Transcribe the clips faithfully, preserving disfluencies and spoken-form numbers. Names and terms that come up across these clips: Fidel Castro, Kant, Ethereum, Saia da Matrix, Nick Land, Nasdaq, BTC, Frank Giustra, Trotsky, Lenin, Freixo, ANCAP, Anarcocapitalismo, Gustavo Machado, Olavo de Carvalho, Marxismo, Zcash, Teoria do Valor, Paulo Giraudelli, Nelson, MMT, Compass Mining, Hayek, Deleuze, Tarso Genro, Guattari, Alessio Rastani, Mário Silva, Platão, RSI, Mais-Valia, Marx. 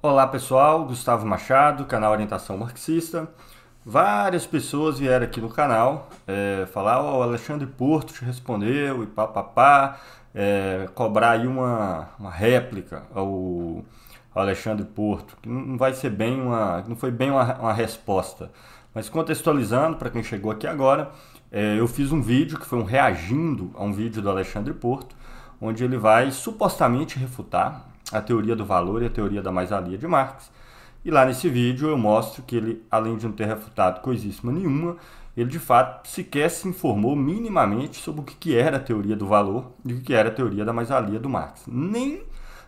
Olá pessoal, Gustavo Machado, canal Orientação Marxista. Várias pessoas vieram aqui no canal é, falar, ó, oh, Alexandre Porto te respondeu e papapá, é, cobrar aí uma, uma réplica ao, ao Alexandre Porto, que não vai ser bem uma, não foi bem uma, uma resposta. Mas contextualizando, para quem chegou aqui agora, é, eu fiz um vídeo que foi um reagindo a um vídeo do Alexandre Porto, onde ele vai supostamente refutar a teoria do valor e a teoria da mais-valia de Marx. E lá nesse vídeo eu mostro que ele, além de não ter refutado coisíssima nenhuma, ele de fato sequer se informou minimamente sobre o que era a teoria do valor e o que era a teoria da mais-valia do Marx. Nem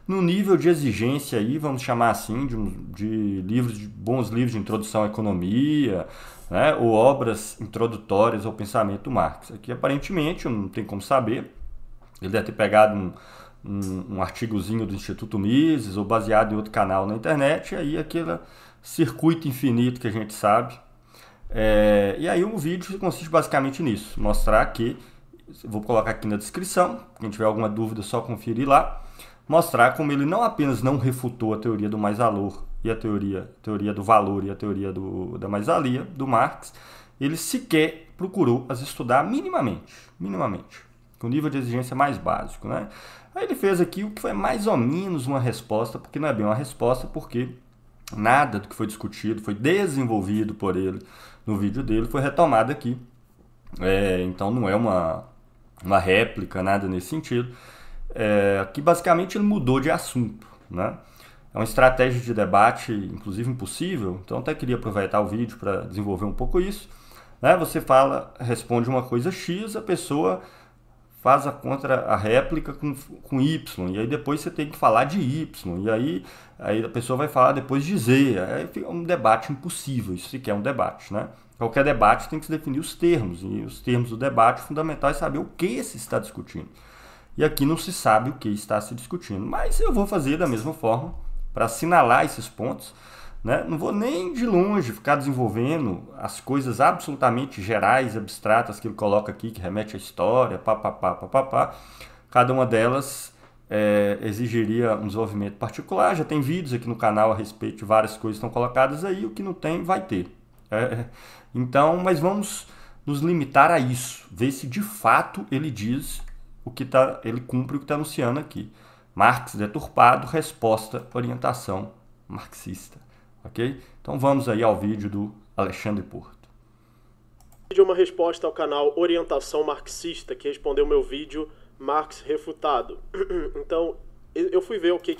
no nível de exigência aí, vamos chamar assim, de, de livros, de bons livros de introdução à economia, né, ou obras introdutórias ao pensamento do Marx. Aqui aparentemente, não tem como saber, ele deve ter pegado um, um, um artigozinho do Instituto Mises ou baseado em outro canal na internet, e aí aquele circuito infinito que a gente sabe. É, e aí um vídeo consiste basicamente nisso, mostrar que, vou colocar aqui na descrição, quem tiver alguma dúvida é só conferir lá, mostrar como ele não apenas não refutou a teoria do mais-valor e a teoria, teoria do valor e a teoria do, da mais-valia do Marx, ele sequer procurou as estudar minimamente, minimamente, com o nível de exigência mais básico, né? Aí ele fez aqui o que foi mais ou menos uma resposta, porque não é bem uma resposta, porque nada do que foi discutido, foi desenvolvido por ele no vídeo dele, foi retomado aqui. É, então não é uma, uma réplica, nada nesse sentido. É, que basicamente ele mudou de assunto, né? É uma estratégia de debate, inclusive impossível, então até queria aproveitar o vídeo para desenvolver um pouco isso, né? Você fala, responde uma coisa X, a pessoa faz a contra a réplica com, com Y, e aí depois você tem que falar de Y, e aí, aí a pessoa vai falar depois de Z, é um debate impossível, isso sequer é um debate, né? Qualquer debate tem que se definir os termos, e os termos do debate, o fundamental é saber o que se está discutindo. E aqui não se sabe o que está se discutindo, mas eu vou fazer da mesma forma para assinalar esses pontos, né? Não vou nem de longe ficar desenvolvendo as coisas absolutamente gerais, abstratas que ele coloca aqui, que remete à história, papapá, papapá. Cada uma delas é, exigiria um desenvolvimento particular, já tem vídeos aqui no canal a respeito de várias coisas que estão colocadas aí, o que não tem vai ter. É, então, mas vamos nos limitar a isso, ver se de fato ele diz o que tá, ele cumpre o que está anunciando aqui. Marx deturpado, resposta, orientação marxista. Ok? Então vamos aí ao vídeo do Alexandre Porto. De uma resposta ao canal Orientação Marxista, que respondeu meu vídeo Marx refutado. Então, eu fui ver o que...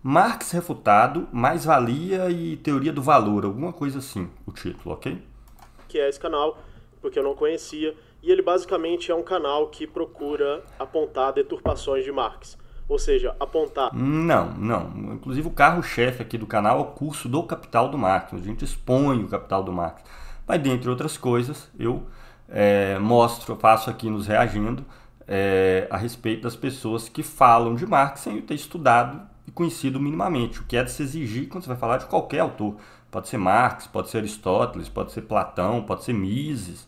Marx refutado, mais-valia e teoria do valor, alguma coisa assim, o título, ok? Que é esse canal, porque eu não conhecia. E ele basicamente é um canal que procura apontar deturpações de Marx. Ou seja, apontar... Não, não. Inclusive o carro-chefe aqui do canal é o curso do Capital do Marx. A gente expõe o Capital do Marx. Mas, dentre outras coisas, eu é, mostro, faço aqui nos reagindo é, a respeito das pessoas que falam de Marx sem ter estudado e conhecido minimamente. O que é de se exigir quando você vai falar de qualquer autor. Pode ser Marx, pode ser Aristóteles, pode ser Platão, pode ser Mises...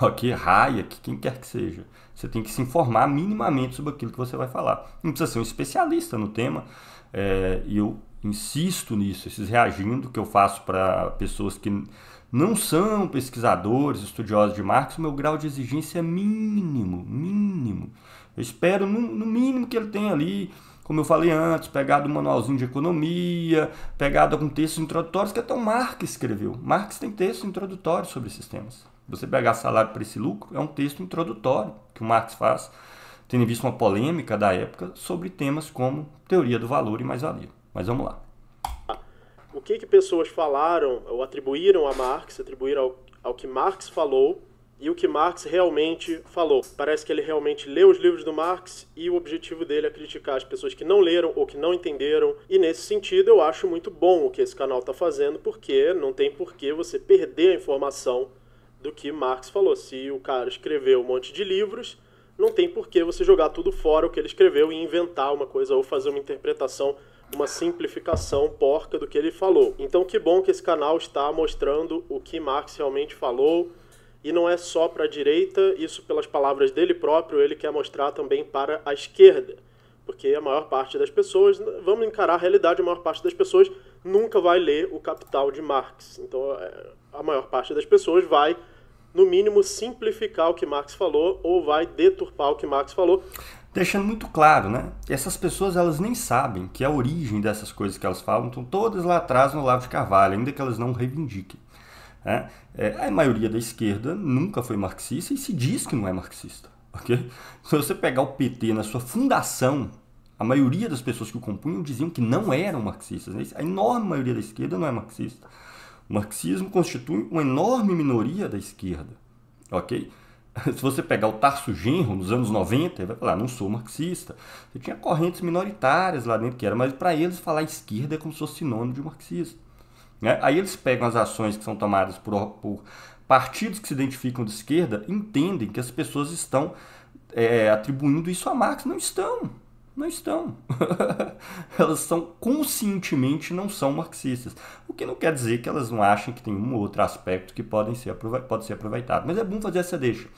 Ok, Hayek, quem quer que seja. Você tem que se informar minimamente sobre aquilo que você vai falar. Não precisa ser um especialista no tema. É, e eu insisto nisso, esses reagindo que eu faço para pessoas que não são pesquisadores, estudiosos de Marx, o meu grau de exigência é mínimo, mínimo. Eu espero, no, no mínimo, que ele tenha ali, como eu falei antes, pegado um manualzinho de economia, pegado algum texto introdutório, que até o Marx escreveu. Marx tem texto introdutório sobre esses temas. Você pegar salário, preço e lucro é um texto introdutório que o Marx faz, tendo visto uma polêmica da época sobre temas como teoria do valor e mais-valia. Mas vamos lá. O que que pessoas falaram ou atribuíram a Marx, atribuíram ao, ao que Marx falou e o que Marx realmente falou? Parece que ele realmente leu os livros do Marx e o objetivo dele é criticar as pessoas que não leram ou que não entenderam. E nesse sentido eu acho muito bom o que esse canal está fazendo, porque não tem por que você perder a informação do que Marx falou. Se o cara escreveu um monte de livros, não tem por que você jogar tudo fora o que ele escreveu e inventar uma coisa ou fazer uma interpretação, uma simplificação porca do que ele falou. Então que bom que esse canal está mostrando o que Marx realmente falou, e não é só para a direita, isso pelas palavras dele próprio, ele quer mostrar também para a esquerda, porque a maior parte das pessoas, vamos encarar a realidade, a maior parte das pessoas nunca vai ler o Capital de Marx. Então, a maior parte das pessoas vai, no mínimo, simplificar o que Marx falou ou vai deturpar o que Marx falou. Deixando muito claro, né? Essas pessoas, elas nem sabem que a origem dessas coisas que elas falam estão todas lá atrás no Olavo de Carvalho, ainda que elas não reivindiquem. Né? É, a maioria da esquerda nunca foi marxista e se diz que não é marxista. Okay? Se você pegar o P T na sua fundação, a maioria das pessoas que o compunham diziam que não eram marxistas. Né? A enorme maioria da esquerda não é marxista. O marxismo constitui uma enorme minoria da esquerda. Ok? Se você pegar o Tarso Genro, nos anos noventa, ele vai falar, não sou marxista. Você tinha correntes minoritárias lá dentro que era, mas para eles falar esquerda é como se fosse sinônimo de marxista. Né? Aí eles pegam as ações que são tomadas por, por partidos que se identificam de esquerda, entendem que as pessoas estão é, atribuindo isso a Marx. Não estão, não estão. Elas são conscientemente não são marxistas. O que não quer dizer que elas não achem que tem um ou outro aspecto que podem ser, pode ser aproveitado. Mas é bom fazer essa deixa.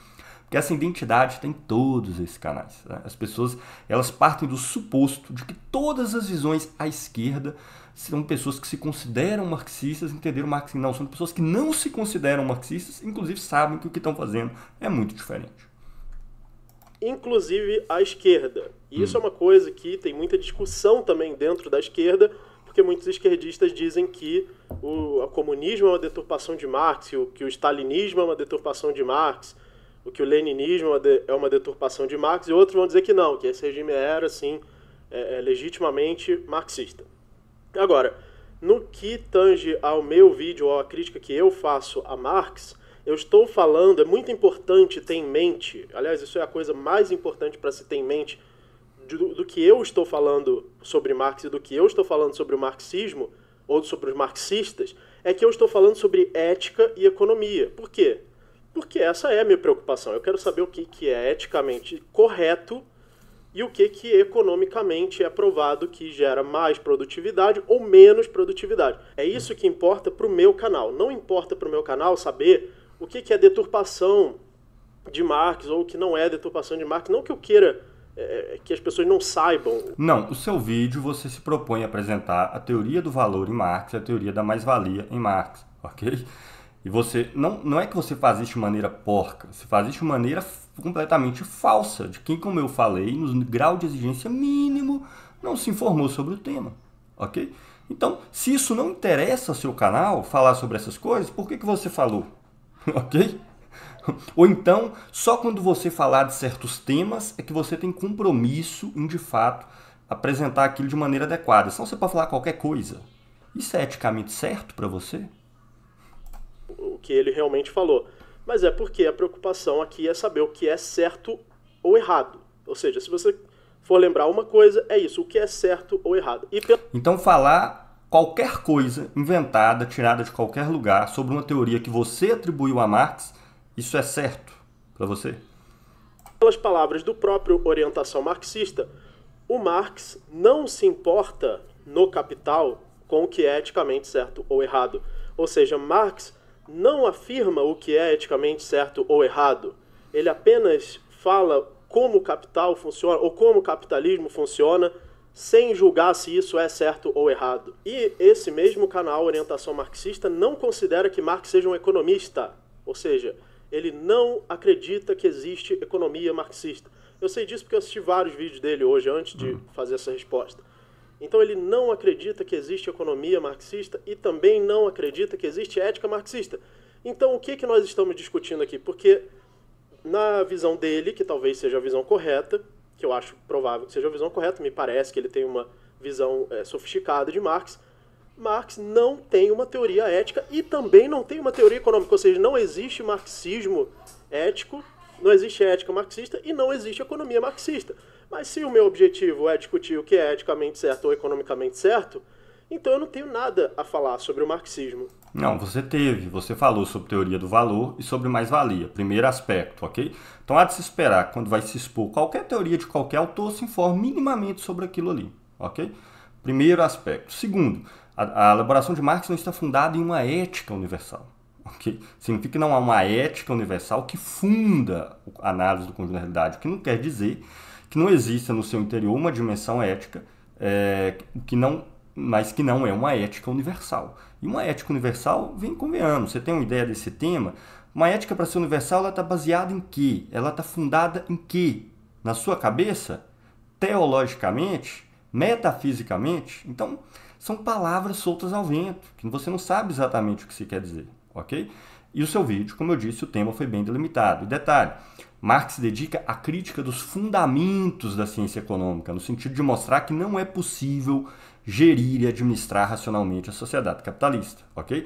Porque essa identidade tem todos esses canais. Né? As pessoas, elas partem do suposto de que todas as visões à esquerda são pessoas que se consideram marxistas, entenderam Marx. Não, são pessoas que não se consideram marxistas, inclusive sabem que o que estão fazendo é muito diferente. Inclusive à esquerda. E hum. isso é uma coisa que tem muita discussão também dentro da esquerda, porque muitos esquerdistas dizem que o, o comunismo é uma deturpação de Marx, o, que o stalinismo é uma deturpação de Marx, o que o leninismo é uma deturpação de Marx, e outros vão dizer que não, que esse regime era, assim, é, é, legitimamente marxista. Agora, no que tange ao meu vídeo, ou à crítica que eu faço a Marx, eu estou falando, é muito importante ter em mente, aliás, isso é a coisa mais importante para se ter em mente, do, do que eu estou falando sobre Marx e do que eu estou falando sobre o marxismo, ou sobre os marxistas, é que eu estou falando sobre ética e economia. Por quê? Porque essa é a minha preocupação. Eu quero saber o que, que é eticamente correto e o que, que economicamente é provado que gera mais produtividade ou menos produtividade. É isso que importa para o meu canal. Não importa para o meu canal saber o que, que é deturpação de Marx ou o que não é deturpação de Marx. Não que eu queira é, que as pessoas não saibam. Não, o seu vídeo você se propõe a apresentar a teoria do valor em Marx e a teoria da mais-valia em Marx, ok? E você, não, não é que você faz isso de maneira porca, você faz isso de maneira completamente falsa, de quem, como eu falei, no grau de exigência mínimo, não se informou sobre o tema, ok? Então, se isso não interessa ao seu canal, falar sobre essas coisas, por que que você falou, ok? Ou então, só quando você falar de certos temas é que você tem compromisso em, de fato, apresentar aquilo de maneira adequada. Senão você pode falar qualquer coisa. Isso é eticamente certo para você? O que ele realmente falou, mas é porque a preocupação aqui é saber o que é certo ou errado, ou seja, se você for lembrar uma coisa, é isso, o que é certo ou errado. E pelo... Então falar qualquer coisa inventada, tirada de qualquer lugar, sobre uma teoria que você atribuiu a Marx, isso é certo para você? Pelas palavras do próprio Orientação Marxista, o Marx não se importa no Capital com o que é eticamente certo ou errado, ou seja, Marx não afirma o que é eticamente certo ou errado. Ele apenas fala como o capital funciona ou como o capitalismo funciona sem julgar se isso é certo ou errado. E esse mesmo canal Orientação Marxista não considera que Marx seja um economista. Ou seja, ele não acredita que existe economia marxista. Eu sei disso porque eu assisti vários vídeos dele hoje antes de fazer essa resposta. Então ele não acredita que existe economia marxista e também não acredita que existe ética marxista. Então o que que nós estamos discutindo aqui? Porque na visão dele, que talvez seja a visão correta, que eu acho provável que seja a visão correta, me parece que ele tem uma visão é, sofisticada de Marx, Marx não tem uma teoria ética e também não tem uma teoria econômica, ou seja, não existe marxismo ético, não existe ética marxista e não existe economia marxista. Mas se o meu objetivo é discutir o que é eticamente certo ou economicamente certo, então eu não tenho nada a falar sobre o marxismo. Não, você teve. Você falou sobre teoria do valor e sobre mais-valia. Primeiro aspecto, ok? Então há de se esperar, quando vai se expor qualquer teoria de qualquer autor, se informe minimamente sobre aquilo ali, ok? Primeiro aspecto. Segundo, a, a elaboração de Marx não está fundada em uma ética universal. Okay? Significa que não há uma ética universal que funda a análise do conjunto da realidade, o que não quer dizer que não exista no seu interior uma dimensão ética é, que não mas que não é uma ética universal. E uma ética universal, vem convenhamos, você tem uma ideia desse tema? Uma ética para ser universal, ela está baseada em quê? Ela está fundada em quê? Na sua cabeça? Teologicamente? Metafisicamente? Então, são palavras soltas ao vento, que você não sabe exatamente o que se quer dizer, ok? E o seu vídeo, como eu disse, o tema foi bem delimitado. E detalhe, Marx dedica a crítica dos fundamentos da ciência econômica, no sentido de mostrar que não é possível gerir e administrar racionalmente a sociedade capitalista, ok?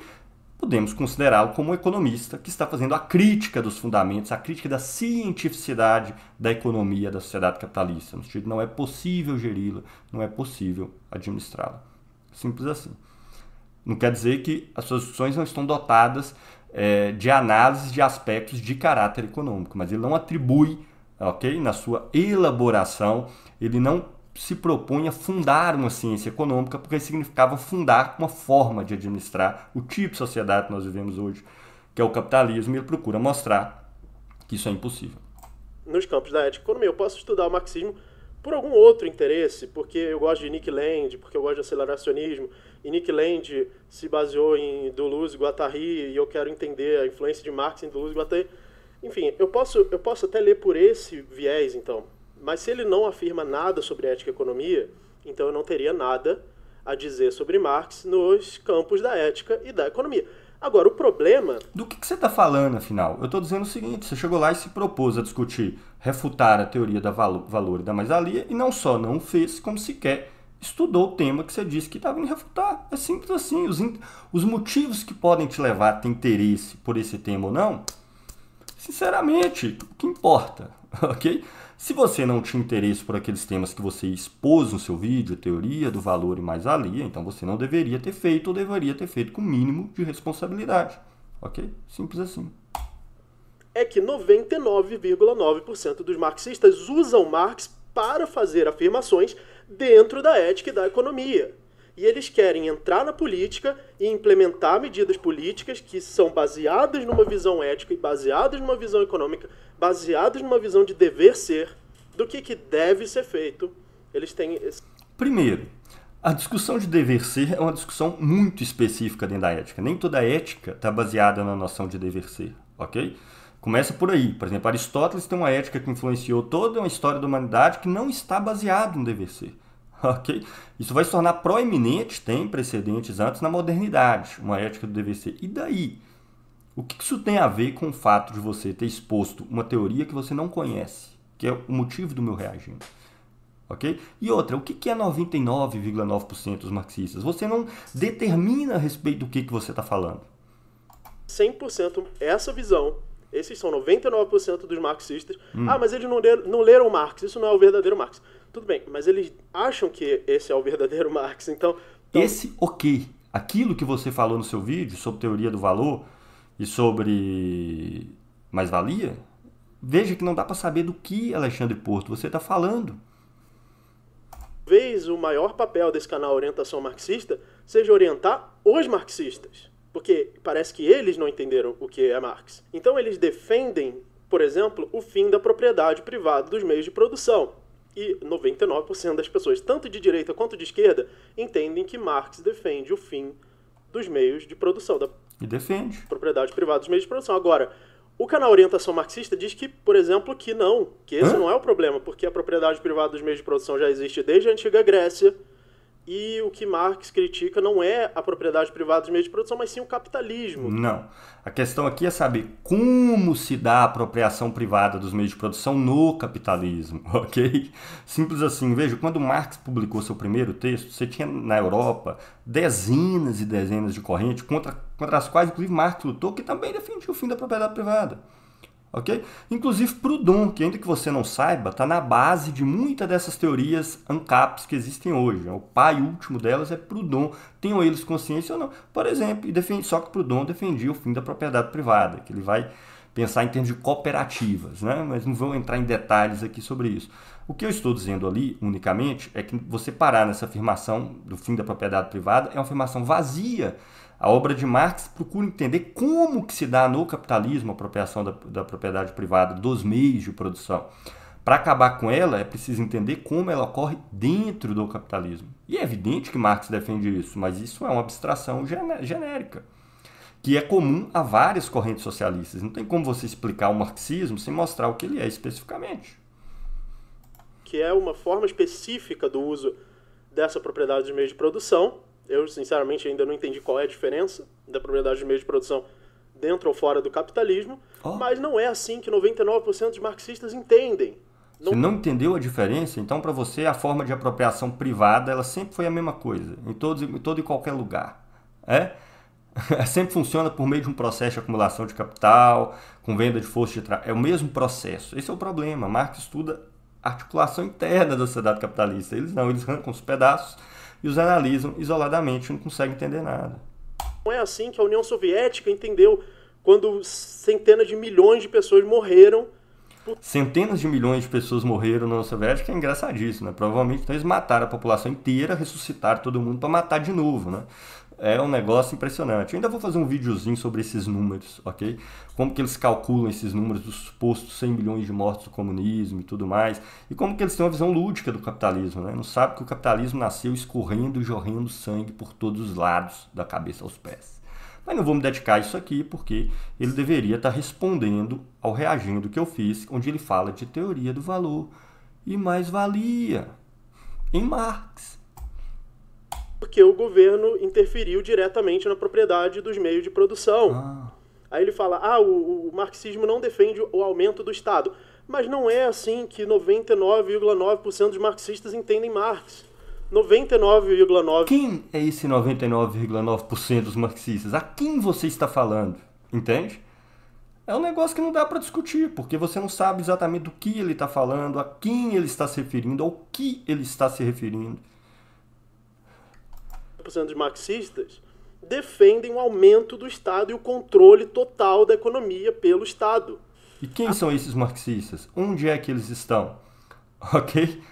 Podemos considerá-lo como um economista que está fazendo a crítica dos fundamentos, a crítica da cientificidade da economia da sociedade capitalista, no sentido de não é possível geri-la, não é possível administrá-la. Simples assim. Não quer dizer que as suas discussões não estão dotadas é, de análise de aspectos de caráter econômico, mas ele não atribui, ok? Na sua elaboração, ele não se propõe a fundar uma ciência econômica, porque significava fundar uma forma de administrar o tipo de sociedade que nós vivemos hoje, que é o capitalismo, e ele procura mostrar que isso é impossível. Nos campos da ética e economia, eu posso estudar o marxismo por algum outro interesse, porque eu gosto de Nick Land, porque eu gosto de aceleracionismo, e Nick Land se baseou em Deleuze e Guattari, e eu quero entender a influência de Marx em Deleuze e Guattari. Enfim, eu posso, eu posso até ler por esse viés, então. Mas se ele não afirma nada sobre ética e economia, então eu não teria nada a dizer sobre Marx nos campos da ética e da economia. Agora, o problema... Do que, que você está falando, afinal? Eu estou dizendo o seguinte, você chegou lá e se propôs a discutir, refutar a teoria da valo, valor e da mais-valia, e não só não fez, como sequer estudou o tema que você disse que estava indo refutar. É simples assim. Os, os motivos que podem te levar a ter interesse por esse tema ou não, sinceramente, o que importa, ok? Se você não tinha interesse por aqueles temas que você expôs no seu vídeo, teoria do valor e mais-valia, então você não deveria ter feito ou deveria ter feito com o mínimo de responsabilidade. Ok? Simples assim. É que noventa e nove vírgula nove por cento dos marxistas usam Marx para fazer afirmações dentro da ética e da economia. E eles querem entrar na política e implementar medidas políticas que são baseadas numa visão ética e baseadas numa visão econômica, baseados numa visão de dever ser, do que, que deve ser feito. Eles têm esse... Primeiro, a discussão de dever ser é uma discussão muito específica dentro da ética. Nem toda ética está baseada na noção de dever ser, ok? Começa por aí. Por exemplo, Aristóteles tem uma ética que influenciou toda uma história da humanidade que não está baseada no dever ser, ok? Isso vai se tornar proeminente, tem precedentes antes, na modernidade, uma ética do dever ser. E daí? O que isso tem a ver com o fato de você ter exposto uma teoria que você não conhece, que é o motivo do meu reagimento, ok? E outra, o que é noventa e nove vírgula nove por cento dos marxistas? Você não determina a respeito do que você está falando. cem por cento essa visão, esses são noventa e nove por cento dos marxistas. Hum. Ah, mas eles não leram, não leram Marx, isso não é o verdadeiro Marx. Tudo bem, mas eles acham que esse é o verdadeiro Marx, então... então... Esse, ok. Aquilo que você falou no seu vídeo sobre teoria do valor... E sobre mais-valia, veja que não dá para saber do que, Alexandre Porto, você está falando. Talvez o maior papel desse canal Orientação Marxista seja orientar os marxistas, porque parece que eles não entenderam o que é Marx. Então eles defendem, por exemplo, o fim da propriedade privada dos meios de produção. E noventa e nove por cento das pessoas, tanto de direita quanto de esquerda, entendem que Marx defende o fim dos meios de produção, da E defende. Propriedade privada dos meios de produção. Agora, o canal Orientação Marxista diz que, por exemplo, que não, que esse Hã? não é o problema, porque a propriedade privada dos meios de produção já existe desde a antiga Grécia, e o que Marx critica não é a propriedade privada dos meios de produção, mas sim o capitalismo. Não. A questão aqui é saber como se dá a apropriação privada dos meios de produção no capitalismo, ok? Simples assim. Veja, quando Marx publicou seu primeiro texto, você tinha na Europa dezenas e dezenas de correntes contra, contra as quais, inclusive, Marx lutou, que também defendia o fim da propriedade privada. Okay? Inclusive Proudhon, que ainda que você não saiba, está na base de muitas dessas teorias ANCAPs que existem hoje. O pai último delas é Proudhon. Tenham eles consciência ou não? Por exemplo, e defende, só que Proudhon defendia o fim da propriedade privada, que ele vai pensar em termos de cooperativas, né? Mas não vou entrar em detalhes aqui sobre isso. O que eu estou dizendo ali, unicamente, é que você parar nessa afirmação do fim da propriedade privada é uma afirmação vazia. A obra de Marx procura entender como que se dá no capitalismo a apropriação da, da propriedade privada dos meios de produção. Para acabar com ela, é preciso entender como ela ocorre dentro do capitalismo. E é evidente que Marx defende isso, mas isso é uma abstração genérica, que é comum a várias correntes socialistas. Não tem como você explicar o marxismo sem mostrar o que ele é especificamente. Que é uma forma específica do uso dessa propriedade de meio de produção. Eu, sinceramente, ainda não entendi qual é a diferença da propriedade de meio de produção dentro ou fora do capitalismo, oh. mas não é assim que noventa e nove por cento dos marxistas entendem. Não... Você não entendeu a diferença? Então, para você, a forma de apropriação privada ela sempre foi a mesma coisa, em todo, em todo e qualquer lugar. É? Sempre funciona por meio de um processo de acumulação de capital, com venda de força de trabalho. É o mesmo processo. Esse é o problema. Marx estuda a articulação interna da sociedade capitalista. Eles não, eles arrancam os pedaços e os analisam isoladamente, não conseguem entender nada. Não é assim que a União Soviética entendeu quando centenas de milhões de pessoas morreram. Centenas de milhões de pessoas morreram na União Soviética, é engraçadíssimo, né? Provavelmente então, eles mataram a população inteira, ressuscitaram todo mundo para matar de novo, né? É um negócio impressionante. Eu ainda vou fazer um videozinho sobre esses números, ok? Como que eles calculam esses números dos supostos cem milhões de mortos do comunismo e tudo mais, e como que eles têm uma visão lúdica do capitalismo, né? Não sabe que o capitalismo nasceu escorrendo e jorrendo sangue por todos os lados, da cabeça aos pés. Mas não vou me dedicar a isso aqui, porque ele deveria estar respondendo ao reagindo que eu fiz, onde ele fala de teoria do valor e mais-valia em Marx. Porque o governo interferiu diretamente na propriedade dos meios de produção. Ah. Aí ele fala, ah, o, o marxismo não defende o aumento do Estado. Mas não é assim que noventa e nove vírgula nove por cento dos marxistas entendem Marx. noventa e nove vírgula nove por cento... Quem é esse noventa e nove vírgula nove por cento dos marxistas? A quem você está falando? Entende? É um negócio que não dá para discutir, porque você não sabe exatamente do que ele está falando, a quem ele está se referindo, ao que ele está se referindo. noventa e nove por cento dos marxistas defendem o aumento do Estado e o controle total da economia pelo Estado. E quem são esses marxistas? Onde é que eles estão? Ok?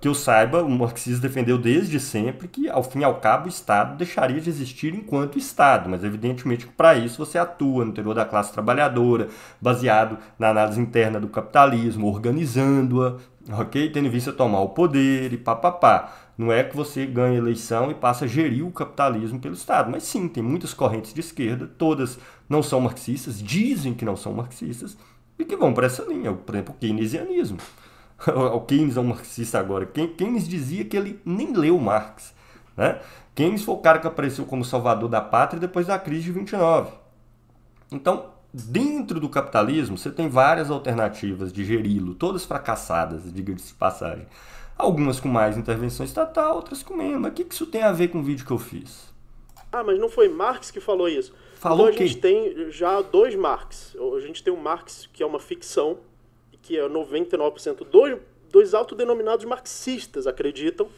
Que eu saiba, o marxismo defendeu desde sempre que, ao fim e ao cabo, o Estado deixaria de existir enquanto Estado, mas evidentemente que para isso você atua no interior da classe trabalhadora, baseado na análise interna do capitalismo, organizando-a, ok? Tendo em vista tomar o poder e papapá. Não é que você ganha eleição e passa a gerir o capitalismo pelo Estado. Mas sim, tem muitas correntes de esquerda, todas não são marxistas, dizem que não são marxistas, e que vão para essa linha, por exemplo, o keynesianismo. O Keynes é um marxista agora. Keynes dizia que ele nem leu Marx, né? Keynes foi o cara que apareceu como salvador da pátria depois da crise de vinte e nove. Então, dentro do capitalismo, você tem várias alternativas de geri-lo, todas fracassadas, diga-se de passagem. Algumas com mais intervenção estatal, outras com menos. Mas o que isso tem a ver com o vídeo que eu fiz? Ah, mas não foi Marx que falou isso? Falou então, a gente tem já dois Marx. A gente tem um Marx que é uma ficção, que é noventa e nove por cento dos, dos autodenominados marxistas acreditam,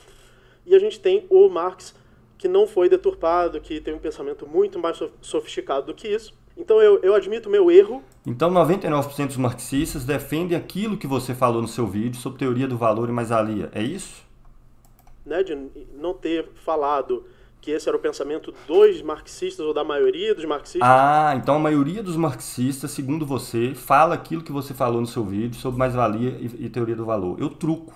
e a gente tem o Marx que não foi deturpado, que tem um pensamento muito mais sofisticado do que isso. Então eu, eu admito meu erro. Então noventa e nove por cento dos marxistas defendem aquilo que você falou no seu vídeo sobre teoria do valor e mais-valia, é isso? Né, de não ter falado que esse era o pensamento dos marxistas, ou da maioria dos marxistas. Ah, então a maioria dos marxistas, segundo você, fala aquilo que você falou no seu vídeo sobre mais-valia e, e teoria do valor. Eu truco,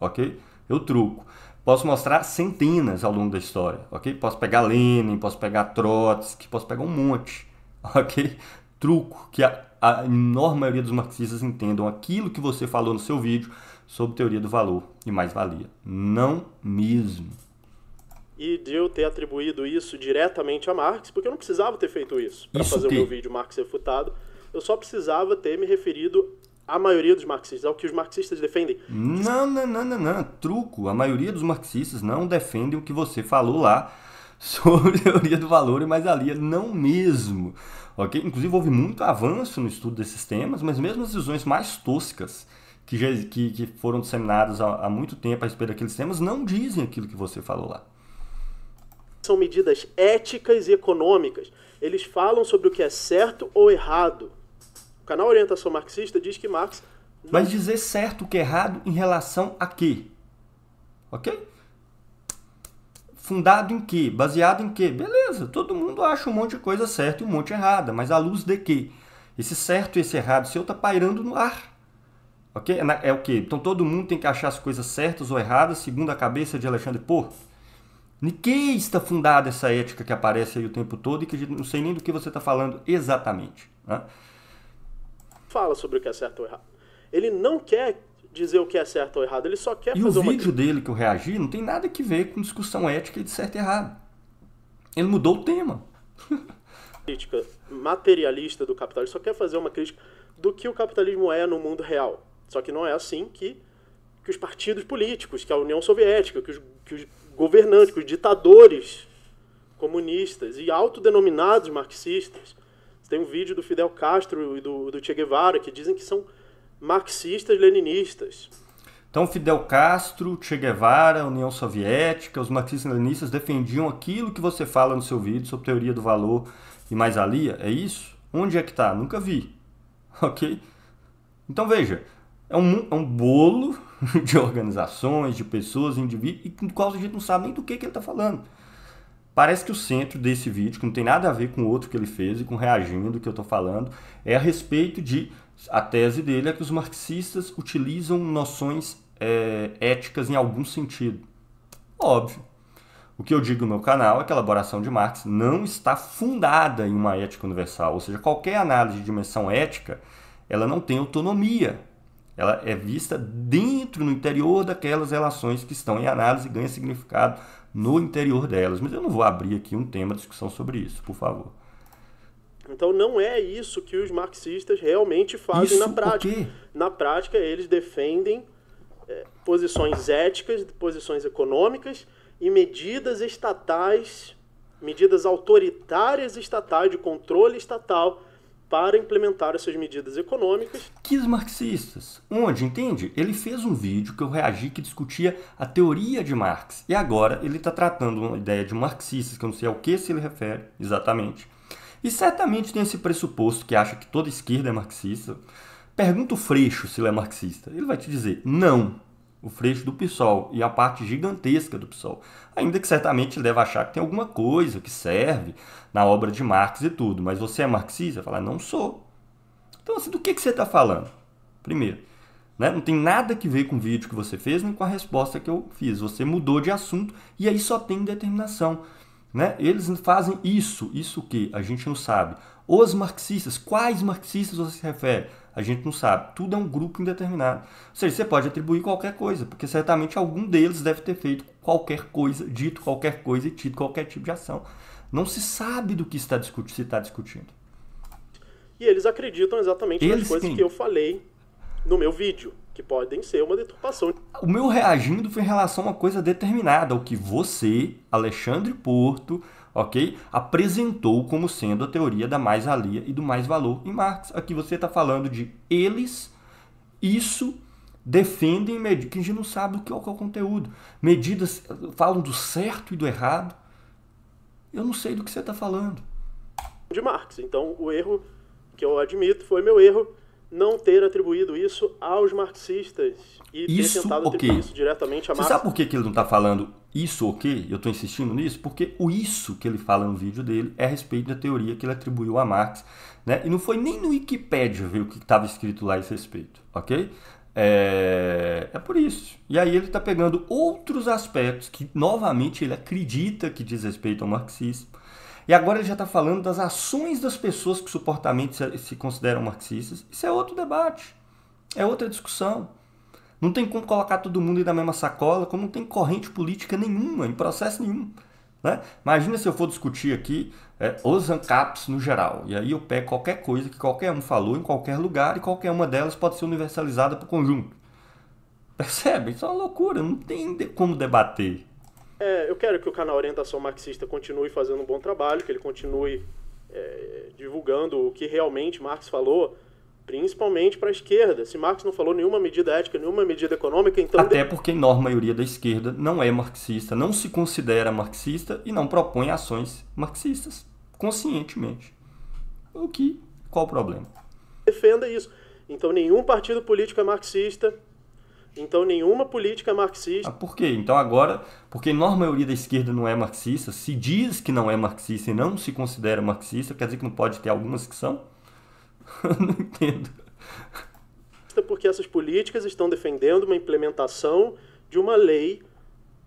ok? Eu truco. Posso mostrar centenas ao longo da história, ok? Posso pegar Lenin, posso pegar Trotsky, posso pegar um monte, ok? Truco que a, a enorme maioria dos marxistas entendam aquilo que você falou no seu vídeo sobre teoria do valor e mais-valia. Não mesmo. E de eu ter atribuído isso diretamente a Marx, porque eu não precisava ter feito isso para fazer que... o meu vídeo Marx Refutado. Eu só precisava ter me referido à maioria dos marxistas, ao que os marxistas defendem. Não, não, não, não, não. Truco. A maioria dos marxistas não defendem o que você falou lá sobre teoria do valor e mais-valia. Não mesmo. Okay? Inclusive, houve muito avanço no estudo desses temas, mas mesmo as visões mais toscas que, já, que, que foram disseminadas há, há muito tempo a respeito daqueles temas não dizem aquilo que você falou lá. São medidas éticas e econômicas. Eles falam sobre o que é certo ou errado. O canal Orientação Marxista diz que Marx... Não... Mas dizer certo o que é errado em relação a quê? Ok? Fundado em quê? Baseado em quê? Beleza, todo mundo acha um monte de coisa certa e um monte errada, mas à luz de quê? Esse certo e esse errado seu está pairando no ar. Ok? É o quê? Então todo mundo tem que achar as coisas certas ou erradas, segundo a cabeça de Alexandre Porto. Em que está fundada essa ética que aparece aí o tempo todo e que não sei nem do que você está falando exatamente, né? Fala sobre o que é certo ou errado. Ele não quer dizer o que é certo ou errado, ele só quer e fazer uma... E o vídeo uma... dele que eu reagi não tem nada que ver com discussão ética de certo e errado. Ele mudou o tema. Crítica materialista do capitalismo, só quer fazer uma crítica do que o capitalismo é no mundo real. Só que não é assim que, que os partidos políticos, que a União Soviética, que os, que os governantes, que os ditadores comunistas e autodenominados marxistas. Tem um vídeo do Fidel Castro e do, do Che Guevara que dizem que são marxistas leninistas. Então Fidel Castro, Che Guevara, União Soviética, os marxistas-leninistas defendiam aquilo que você fala no seu vídeo sobre teoria do valor e mais-valia, é isso? Onde é que tá? Nunca vi, ok? Então veja, é um, é um bolo de organizações, de pessoas, indivíduos, e com o qual a gente não sabe nem do que, que ele tá falando. Parece que o centro desse vídeo, que não tem nada a ver com o outro que ele fez e com reagindo do que eu tô falando, é a respeito de... A tese dele é que os marxistas utilizam noções é, éticas em algum sentido. Óbvio. O que eu digo no meu canal é que a elaboração de Marx não está fundada em uma ética universal. Ou seja, qualquer análise de dimensão ética, ela não tem autonomia. Ela é vista dentro, no interior daquelas relações que estão em análise e ganha significado no interior delas. Mas eu não vou abrir aqui um tema de discussão sobre isso, por favor. Então não é isso que os marxistas realmente fazem na prática. Na prática eles defendem é, posições éticas, posições econômicas e medidas estatais, medidas autoritárias estatais, de controle estatal, para implementar essas medidas econômicas. Que os marxistas? Onde, entende? Ele fez um vídeo que eu reagi que discutia a teoria de Marx. E agora ele está tratando uma ideia de marxistas, que eu não sei ao que se ele refere exatamente. E certamente tem esse pressuposto que acha que toda esquerda é marxista. Pergunta o Freixo se ele é marxista. Ele vai te dizer, não. O Freixo do P SOL e a parte gigantesca do P SOL. Ainda que certamente ele deve achar que tem alguma coisa que serve na obra de Marx e tudo. Mas você é marxista? Vai falar, não sou. Então, assim, do que, que você está falando? Primeiro, né? Não tem nada que ver com o vídeo que você fez nem com a resposta que eu fiz. Você mudou de assunto e aí só tem determinação. Né? Eles fazem isso, isso que a gente não sabe. Os marxistas, quais marxistas você se refere? A gente não sabe, tudo é um grupo indeterminado. Ou seja, você pode atribuir qualquer coisa, porque certamente algum deles deve ter feito qualquer coisa, dito qualquer coisa e tido qualquer tipo de ação. Não se sabe do que está discutindo, se está discutindo. E eles acreditam exatamente eles nas coisas quem? que eu falei no meu vídeo, que podem ser uma deturpação. O meu reagindo foi em relação a uma coisa determinada, o que você, Alexandre Porto, ok, apresentou como sendo a teoria da mais-valia e do mais-valor em Marx. Aqui você está falando de eles, isso, defendem medidas, que a gente não sabe o que é o conteúdo. Medidas, falam do certo e do errado. Eu não sei do que você está falando. De Marx, então o erro que eu admito foi meu erro, não ter atribuído isso aos marxistas e isso, ter tentado atribuir okay. isso diretamente a Marx. Você sabe por que ele não está falando isso o quê? Eu estou insistindo nisso? Porque o isso que ele fala no vídeo dele é a respeito da teoria que ele atribuiu a Marx. Né? E não foi nem no Wikipédia ver o que estava escrito lá a esse respeito. Ok? É... é por isso. E aí ele está pegando outros aspectos que, novamente, ele acredita que diz respeito ao marxismo. E agora ele já está falando das ações das pessoas que supostamente se consideram marxistas. Isso é outro debate, é outra discussão. Não tem como colocar todo mundo na mesma sacola, como não tem corrente política nenhuma, em processo nenhum. Né? Imagina se eu for discutir aqui é, os ANCAPs no geral, e aí eu pego qualquer coisa que qualquer um falou em qualquer lugar, e qualquer uma delas pode ser universalizada para o conjunto. Percebe? Isso é uma loucura, não tem como debater. É, eu quero que o canal Orientação Marxista continue fazendo um bom trabalho, que ele continue é, divulgando o que realmente Marx falou, principalmente para a esquerda. Se Marx não falou nenhuma medida ética, nenhuma medida econômica, então... Até porque a enorme maioria da esquerda não é marxista, não se considera marxista e não propõe ações marxistas, conscientemente. O que? Qual o problema? Defenda isso. Então nenhum partido político é marxista... Então nenhuma política marxista... Ah, por quê? Então agora, porque a enorme maioria da esquerda não é marxista, se diz que não é marxista e não se considera marxista, quer dizer que não pode ter algumas que são? Não entendo. porque essas políticas estão defendendo uma implementação de uma lei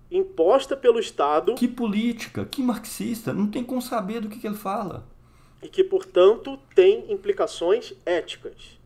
imposta pelo Estado. Que política? Que marxista? Não tem como saber do que, que ele fala. E que, portanto, tem implicações éticas.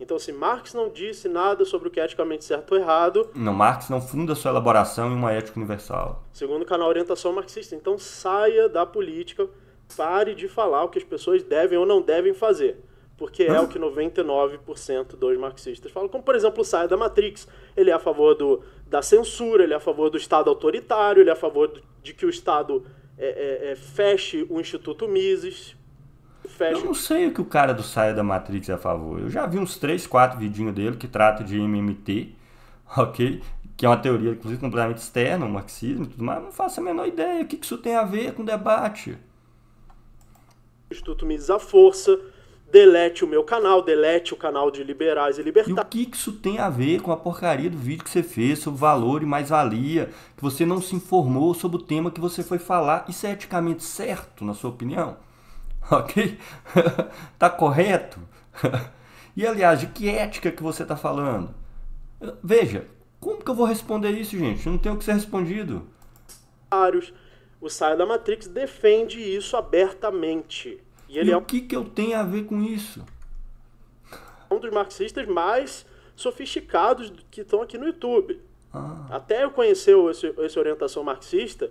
Então, se Marx não disse nada sobre o que é eticamente certo ou errado... Não, Marx não funda sua elaboração em uma ética universal. Segundo o canal Orientação Marxista. Então, saia da política, pare de falar o que as pessoas devem ou não devem fazer. Porque é o que noventa e nove por cento dos marxistas falam. Como, por exemplo, o Saia da Matrix. Ele é a favor do, da censura, ele é a favor do Estado autoritário, ele é a favor de que o Estado é, é, é, feche o Instituto Mises... Fecha. Eu não sei o que o cara do Saia da Matrix é a favor. Eu já vi uns três, quatro vidinhos dele que trata de M M T, ok? Que é uma teoria, inclusive, completamente externa, o marxismo e tudo mais. Não faço a menor ideia. O que isso tem a ver com o debate? Instituto Mises à força, delete o meu canal, delete o canal de liberais e libertários. E o que isso tem a ver com a porcaria do vídeo que você fez sobre valor e mais-valia, que você não se informou sobre o tema que você foi falar? Isso é eticamente certo, na sua opinião? Ok? Tá correto? E, aliás, de que ética que você tá falando? Veja, como que eu vou responder isso, gente? Não tem o que ser respondido. O Saia da Matrix defende isso abertamente. E, ele e é... o que que eu tenho a ver com isso? Um dos marxistas mais sofisticados que estão aqui no YouTube. Ah. Até eu conhecer esse, essa orientação marxista...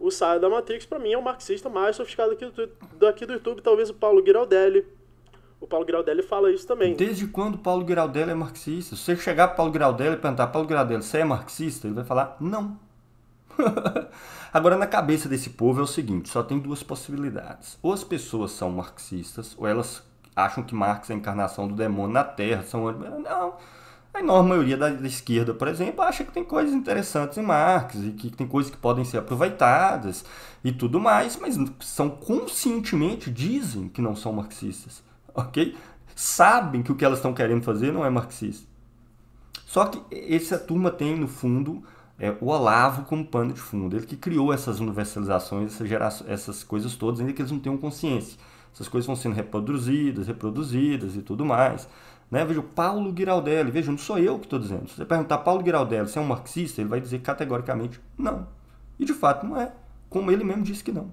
O Saia da Matrix, para mim, é o marxista mais sofisticado aqui do, daqui do YouTube, talvez o Paulo Giraudelli. O Paulo Giraudelli fala isso também. Desde quando o Paulo Giraudelli é marxista? Se você chegar para o Paulo Giraudelli e perguntar, Paulo Giraudelli, você é marxista? Ele vai falar, não. Agora, na cabeça desse povo é o seguinte, só tem duas possibilidades. Ou as pessoas são marxistas, ou elas acham que Marx é a encarnação do demônio na Terra. São... Não. A enorme maioria da esquerda, por exemplo, acha que tem coisas interessantes em Marx e que tem coisas que podem ser aproveitadas e tudo mais, mas são conscientemente, dizem que não são marxistas, ok? Sabem que o que elas estão querendo fazer não é marxista. Só que essa turma tem, no fundo, é, o Olavo como pano de fundo, ele que criou essas universalizações, essa geração, essas coisas todas, ainda que eles não tenham consciência. Essas coisas vão sendo reproduzidas, reproduzidas e tudo mais. Né? Veja o Paulo Giraudelli, veja, não sou eu que estou dizendo. Se você perguntar Paulo Giraudelli se é um marxista, ele vai dizer categoricamente não. E de fato não é, como ele mesmo disse que não.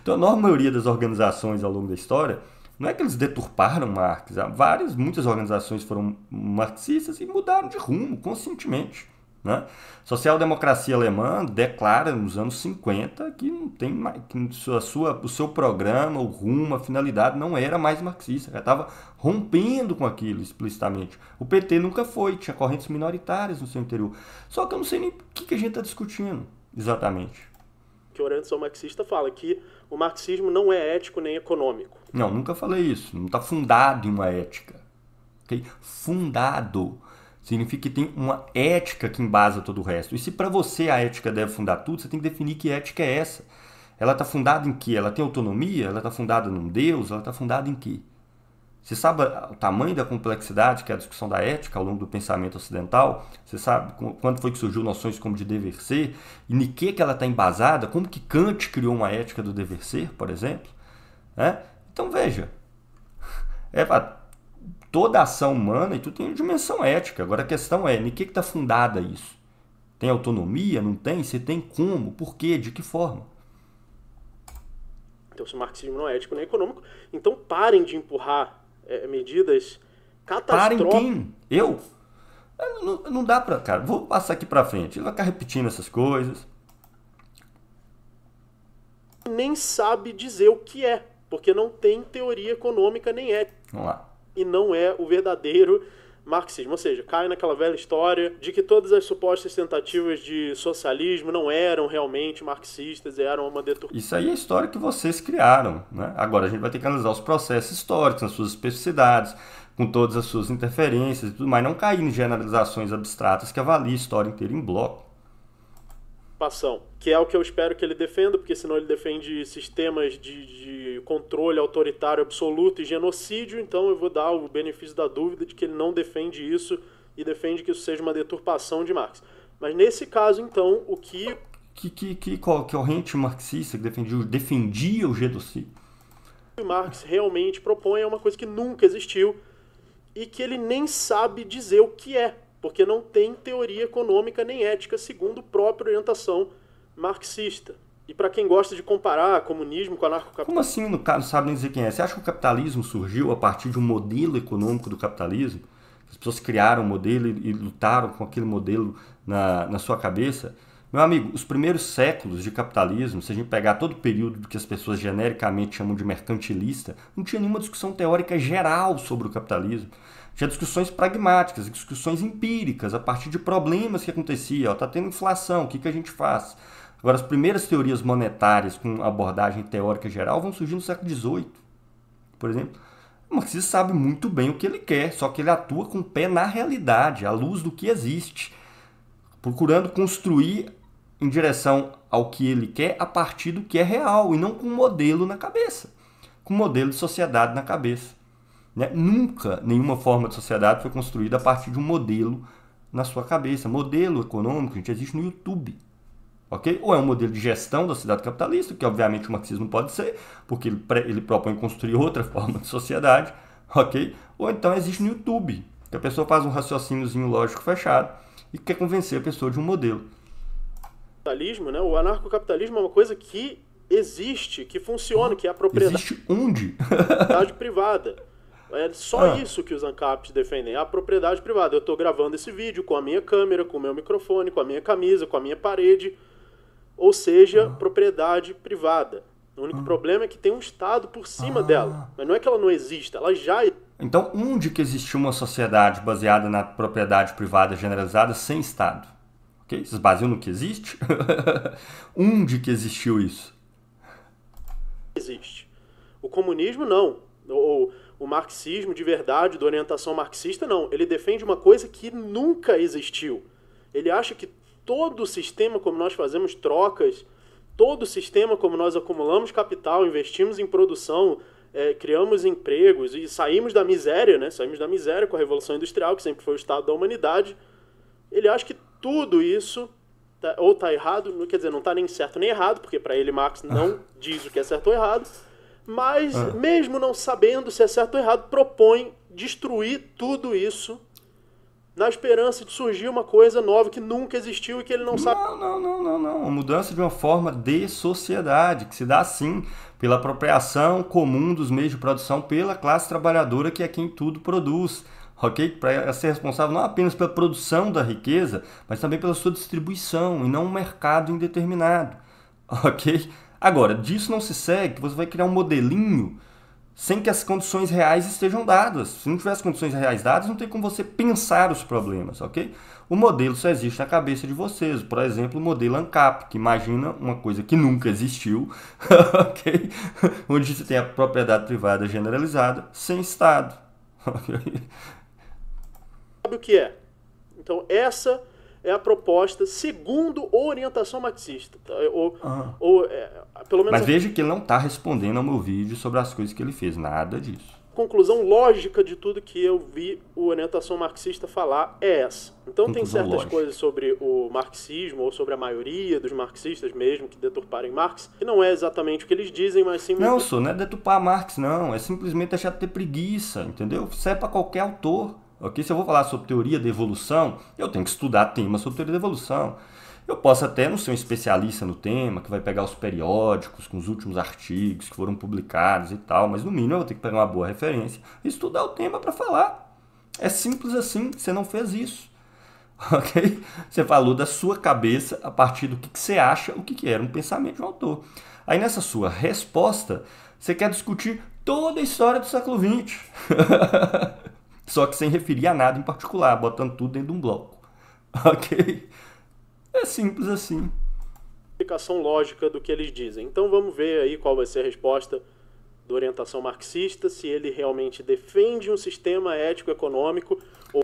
Então a enorme maioria das organizações ao longo da história, não é que eles deturparam Marx. Várias, muitas organizações foram marxistas e mudaram de rumo conscientemente. Né? Social-democracia alemã declara nos anos cinquenta que não tem mais, que sua, sua, o seu programa, o rumo, a finalidade não era mais marxista, já estava rompendo com aquilo explicitamente. O P T nunca foi, tinha correntes minoritárias no seu interior. Só que eu não sei nem o que, que a gente está discutindo exatamente. Que a orientação marxista fala que o marxismo não é ético nem econômico. Não, nunca falei isso, não está fundado em uma ética. Okay? Fundado. Significa que tem uma ética que embasa todo o resto. E se para você a ética deve fundar tudo, você tem que definir que ética é essa. Ela está fundada em quê? Ela tem autonomia? Ela está fundada num Deus? Ela está fundada em quê? Você sabe o tamanho da complexidade que é a discussão da ética ao longo do pensamento ocidental? Você sabe quando foi que surgiu noções como de dever ser? E em que, que ela está embasada? Como que Kant criou uma ética do dever ser, por exemplo? É? Então veja. É para... Toda ação humana e tudo tem dimensão ética. Agora a questão é, em que está fundada isso? Tem autonomia? Não tem? Você tem como? Por quê? De que forma? Então, se o marxismo não é ético nem econômico, então parem de empurrar é, medidas catastróficas. Parem quem? Eu? Não, não dá para... Cara, vou passar aqui para frente. Ele vai ficar repetindo essas coisas. Nem sabe dizer o que é, porque não tem teoria econômica nem ética. Vamos lá. E não é o verdadeiro marxismo. Ou seja, cai naquela velha história de que todas as supostas tentativas de socialismo não eram realmente marxistas, eram uma deturpação. Isso aí é a história que vocês criaram. Né? Agora a gente vai ter que analisar os processos históricos, as suas especificidades, com todas as suas interferências e tudo mais. Não cair em generalizações abstratas que avalia a história inteira em bloco. Que é o que eu espero que ele defenda, porque senão ele defende sistemas de, de controle autoritário absoluto e genocídio, então eu vou dar o benefício da dúvida de que ele não defende isso e defende que isso seja uma deturpação de Marx. Mas nesse caso, então, o que... Que, que, que, qual, que corrente marxista que defendia, defendia o genocídio? O que Marx realmente propõe é uma coisa que nunca existiu, e que ele nem sabe dizer o que é, porque não tem teoria econômica nem ética, segundo a própria orientação marxista. E para quem gosta de comparar comunismo com anarcocapitalismo... Como assim, no caso, sabe nem dizer quem é? Você acha que o capitalismo surgiu a partir de um modelo econômico do capitalismo? As pessoas criaram um modelo e lutaram com aquele modelo na, na sua cabeça? Meu amigo, os primeiros séculos de capitalismo, se a gente pegar todo o período que as pessoas genericamente chamam de mercantilista, não tinha nenhuma discussão teórica geral sobre o capitalismo. Tinha discussões pragmáticas, discussões empíricas, a partir de problemas que acontecia. Está tendo inflação, o que, que a gente faz? Agora, as primeiras teorias monetárias com abordagem teórica geral vão surgir no século dezoito, por exemplo. O marxista sabe muito bem o que ele quer, só que ele atua com o pé na realidade, à luz do que existe, procurando construir em direção ao que ele quer a partir do que é real, e não com um modelo na cabeça, com um modelo de sociedade na cabeça. Né? Nunca nenhuma forma de sociedade foi construída a partir de um modelo na sua cabeça. Modelo econômico, a gente existe no YouTube. Okay? Ou é um modelo de gestão da sociedade capitalista, que obviamente o marxismo pode ser, porque ele, ele propõe construir outra forma de sociedade, okay? Ou então existe no YouTube, que a pessoa faz um raciocíniozinho lógico fechado e quer convencer a pessoa de um modelo. Capitalismo, né? O anarcocapitalismo é uma coisa que existe, que funciona, que é a propriedade... Existe onde? propriedade privada. É só ah. isso que os ANCAPs defendem, a propriedade privada. Eu estou gravando esse vídeo com a minha câmera, com o meu microfone, com a minha camisa, com a minha parede... Ou seja, ah. propriedade privada. O único ah. problema é que tem um Estado por cima ah. dela. Mas não é que ela não exista, ela já... Então, onde que existiu uma sociedade baseada na propriedade privada generalizada sem Estado? Okay? Vocês baseiam no que existe? Onde que existiu isso? Existe. O comunismo, não. O, o marxismo de verdade, da orientação marxista, não. Ele defende uma coisa que nunca existiu. Ele acha que todo o sistema como nós fazemos trocas, todo o sistema como nós acumulamos capital, investimos em produção, é, criamos empregos e saímos da miséria, né? Saímos da miséria com a Revolução Industrial, que sempre foi o estado da humanidade. Ele acha que tudo isso tá, ou está errado, não, quer dizer, não está nem certo nem errado, porque para ele Marx não ah. diz o que é certo ou errado, mas ah. mesmo não sabendo se é certo ou errado, propõe destruir tudo isso, na esperança de surgir uma coisa nova que nunca existiu e que ele não sabe... Não, não, não, não, não. Uma mudança de uma forma de sociedade, que se dá, sim, pela apropriação comum dos meios de produção pela classe trabalhadora, que é quem tudo produz, ok? Para ser responsável não apenas pela produção da riqueza, mas também pela sua distribuição, e não um mercado indeterminado, ok? Agora, disso não se segue que você vai criar um modelinho sem que as condições reais estejam dadas. Se não tiver as condições reais dadas, não tem como você pensar os problemas, ok? O modelo só existe na cabeça de vocês. Por exemplo, o modelo ANCAP, que imagina uma coisa que nunca existiu, ok? Onde você tem a propriedade privada generalizada sem Estado. Okay? Sabe o que é? Então, essa é a proposta segundo a orientação marxista. Ou, ah. ou, é, pelo menos Mas veja que ele não está respondendo ao meu vídeo sobre as coisas que ele fez, nada disso. A conclusão lógica de tudo que eu vi a orientação marxista falar é essa. Então conclusão tem certas lógica. coisas sobre o marxismo, ou sobre a maioria dos marxistas mesmo, que deturparem Marx, que não é exatamente o que eles dizem, mas sim... Não, só não é deturpar Marx, não. É simplesmente deixar de ter preguiça, entendeu? Isso é para qualquer autor. Okay? Se eu vou falar sobre teoria da evolução, eu tenho que estudar temas sobre teoria da evolução. Eu posso até não ser um especialista no tema, que vai pegar os periódicos com os últimos artigos que foram publicados e tal, mas no mínimo eu vou ter que pegar uma boa referência e estudar o tema para falar. É simples assim, você não fez isso. Okay? Você falou da sua cabeça a partir do que você acha, o que era um pensamento de um autor. Aí nessa sua resposta, você quer discutir toda a história do século vinte. Só que sem referir a nada em particular, botando tudo dentro de um bloco. Ok? É simples assim. Explicação lógica do que eles dizem. Então vamos ver aí qual vai ser a resposta da orientação marxista, se ele realmente defende um sistema ético-econômico ou...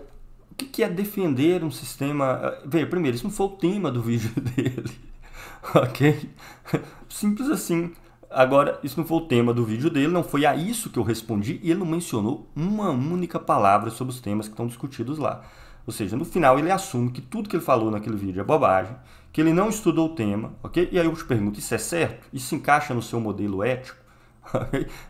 O que é defender um sistema... Veja, primeiro, isso não foi o tema do vídeo dele. Ok? Simples assim. Agora, isso não foi o tema do vídeo dele, não foi a isso que eu respondi, e ele não mencionou uma única palavra sobre os temas que estão discutidos lá. Ou seja, no final ele assume que tudo que ele falou naquele vídeo é bobagem, que ele não estudou o tema, ok? E aí eu te pergunto, isso é certo? Isso se encaixa no seu modelo ético?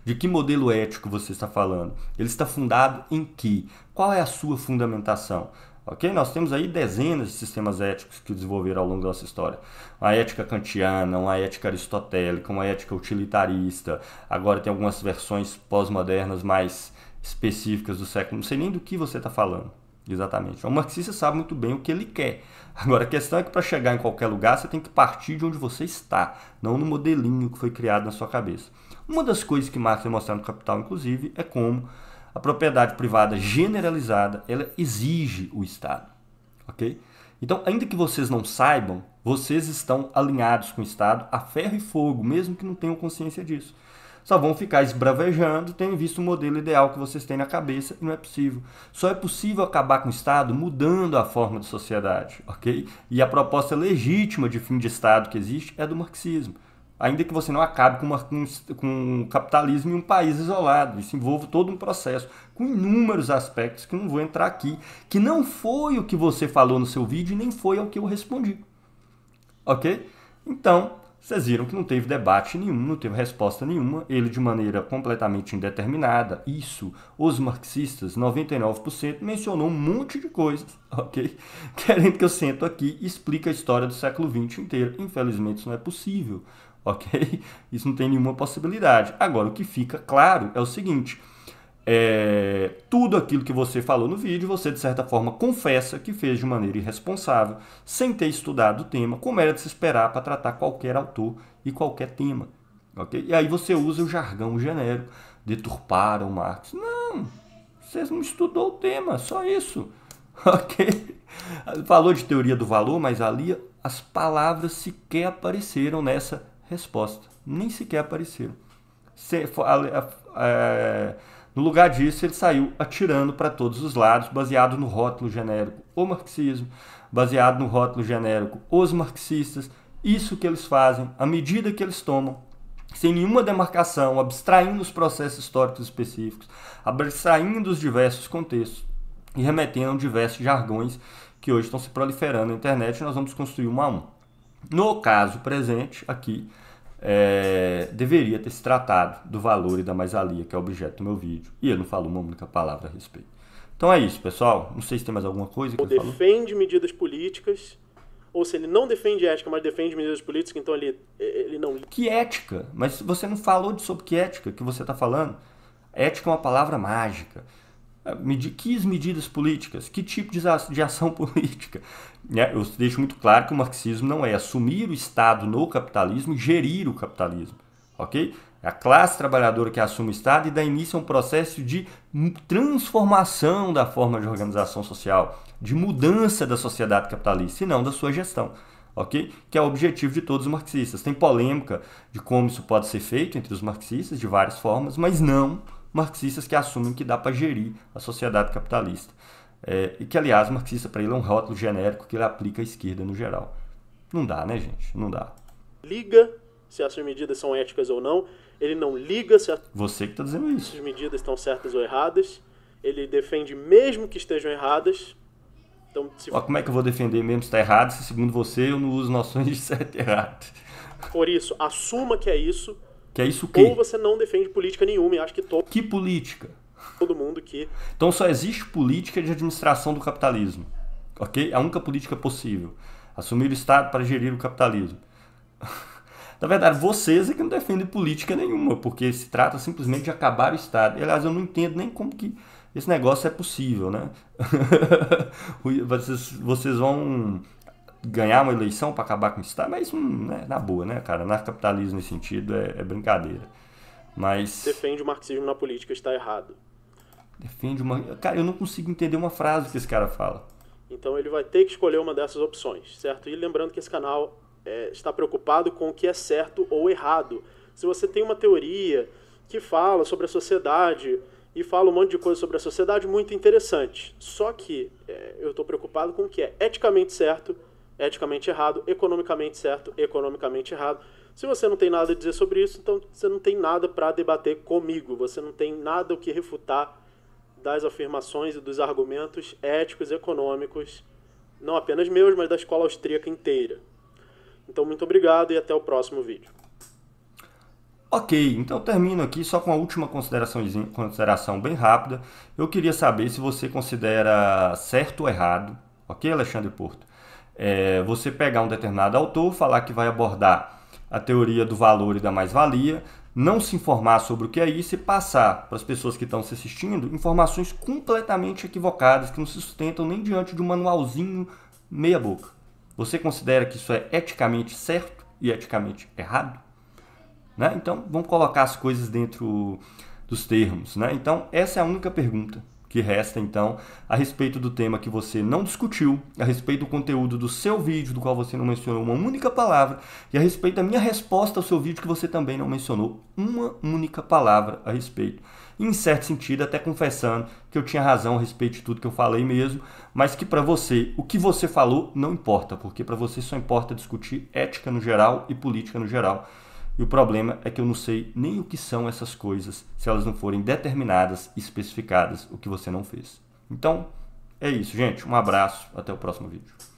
De que modelo ético você está falando? Ele está fundado em que? Qual é a sua fundamentação? Okay? Nós temos aí dezenas de sistemas éticos que desenvolveram ao longo da nossa história. Uma ética kantiana, uma ética aristotélica, uma ética utilitarista. Agora tem algumas versões pós-modernas mais específicas do século. Não sei nem do que você está falando exatamente. O marxista sabe muito bem o que ele quer. Agora, a questão é que para chegar em qualquer lugar, você tem que partir de onde você está, não no modelinho que foi criado na sua cabeça. Uma das coisas que Marx vai mostrar no Capital, inclusive, é como a propriedade privada generalizada, ela exige o Estado, ok? Então, ainda que vocês não saibam, vocês estão alinhados com o Estado a ferro e fogo, mesmo que não tenham consciência disso. Só vão ficar esbravejando, tendo visto o modelo ideal que vocês têm na cabeça, e não é possível. Só é possível acabar com o Estado mudando a forma de sociedade, ok? E a proposta legítima de fim de Estado que existe é do marxismo. Ainda que você não acabe com, uma, com, com o capitalismo em um país isolado. Isso envolve todo um processo, com inúmeros aspectos que não vou entrar aqui, que não foi o que você falou no seu vídeo e nem foi ao que eu respondi. Ok? Então, vocês viram que não teve debate nenhum, não teve resposta nenhuma, ele de maneira completamente indeterminada. Isso, os marxistas, noventa e nove por cento, mencionou um monte de coisas, ok? Querendo que eu sento aqui e explique a história do século vinte inteiro. Infelizmente, isso não é possível. Ok? Isso não tem nenhuma possibilidade. Agora, o que fica claro é o seguinte, é, tudo aquilo que você falou no vídeo, você de certa forma confessa que fez de maneira irresponsável, sem ter estudado o tema, como era de se esperar para tratar qualquer autor e qualquer tema. Ok? E aí você usa o jargão genérico, deturparam Marx. Não, vocês não estudou o tema, só isso. Ok? Falou de teoria do valor, mas ali as palavras sequer apareceram nessa resposta, nem sequer apareceram. Se, a, a, a, no lugar disso, ele saiu atirando para todos os lados, baseado no rótulo genérico, o marxismo, baseado no rótulo genérico, os marxistas, isso que eles fazem, a medida que eles tomam, sem nenhuma demarcação, abstraindo os processos históricos específicos, abstraindo os diversos contextos e remetendo a diversos jargões que hoje estão se proliferando na internet e nós vamos construir um a um. No caso presente, aqui, é, deveria ter se tratado do valor e da mais-valia, que é o objeto do meu vídeo, e eu não falo uma única palavra a respeito. Então é isso, pessoal. Não sei se tem mais alguma coisa que ele falou. Ou defende medidas políticas, ou se ele não defende ética, mas defende medidas políticas, então ele, ele não... Que ética? Mas você não falou sobre que ética que você está falando. Ética é uma palavra mágica. Que medidas políticas? Que tipo de ação política? Eu deixo muito claro que o marxismo não é assumir o Estado no capitalismo e gerir o capitalismo. Okay? É a classe trabalhadora que assume o Estado e dá início a um processo de transformação da forma de organização social, de mudança da sociedade capitalista e não da sua gestão. Okay? Que é o objetivo de todos os marxistas. Tem polêmica de como isso pode ser feito entre os marxistas, de várias formas, mas não... marxistas que assumem que dá para gerir a sociedade capitalista. É, e que, aliás, marxista para ele é um rótulo genérico que ele aplica à esquerda no geral. Não dá, né, gente? Não dá. Liga se as medidas são éticas ou não. Ele não liga se as Você que tá dizendo isso. Se as medidas estão certas ou erradas. Ele defende mesmo que estejam erradas. Então, se... Ó, como é que eu vou defender mesmo se está errado, se segundo você eu não uso noções de certo e errado? Por isso, assuma que é isso. Que é isso que... Ou você não defende política nenhuma e acha que todo... Que política? Todo mundo que... Então só existe política de administração do capitalismo, ok? A única política possível. Assumir o Estado para gerir o capitalismo. Na verdade, vocês é que não defendem política nenhuma, porque se trata simplesmente de acabar o Estado. E, aliás, eu não entendo nem como que esse negócio é possível, né? vocês, vocês vão... ganhar uma eleição para acabar com o Estado, mas hum, né, na boa, né, cara? Anarcocapitalismo nesse sentido é, é brincadeira. Mas... Defende o marxismo na política, está errado. Defende uma... Cara, eu não consigo entender uma frase que esse cara fala. Então ele vai ter que escolher uma dessas opções, certo? E lembrando que esse canal é, está preocupado com o que é certo ou errado. Se você tem uma teoria que fala sobre a sociedade... e fala um monte de coisa sobre a sociedade muito interessante. Só que é, eu estou preocupado com o que é eticamente certo, eticamente errado, economicamente certo, economicamente errado. Se você não tem nada a dizer sobre isso, então você não tem nada para debater comigo. Você não tem nada o que refutar das afirmações e dos argumentos éticos e econômicos, não apenas meus, mas da escola austríaca inteira. Então, muito obrigado e até o próximo vídeo. Ok, então eu termino aqui só com a última consideração, consideração bem rápida. Eu queria saber se você considera certo ou errado, ok, Alexandre Porto? É, você pegar um determinado autor, falar que vai abordar a teoria do valor e da mais-valia, não se informar sobre o que é isso e passar para as pessoas que estão se assistindo informações completamente equivocadas, que não se sustentam nem diante de um manualzinho meia boca. Você considera que isso é eticamente certo e eticamente errado? Né? Então, vamos colocar as coisas dentro dos termos, né? Então, essa é a única pergunta que resta, então, a respeito do tema que você não discutiu, a respeito do conteúdo do seu vídeo, do qual você não mencionou uma única palavra, e a respeito da minha resposta ao seu vídeo, que você também não mencionou uma única palavra a respeito. E, em certo sentido, até confessando que eu tinha razão a respeito de tudo que eu falei mesmo, mas que para você, o que você falou não importa, porque para você só importa discutir ética no geral e política no geral. E o problema é que eu não sei nem o que são essas coisas se elas não forem determinadas e especificadas, o que você não fez. Então, é isso, gente. Um abraço. Até o próximo vídeo.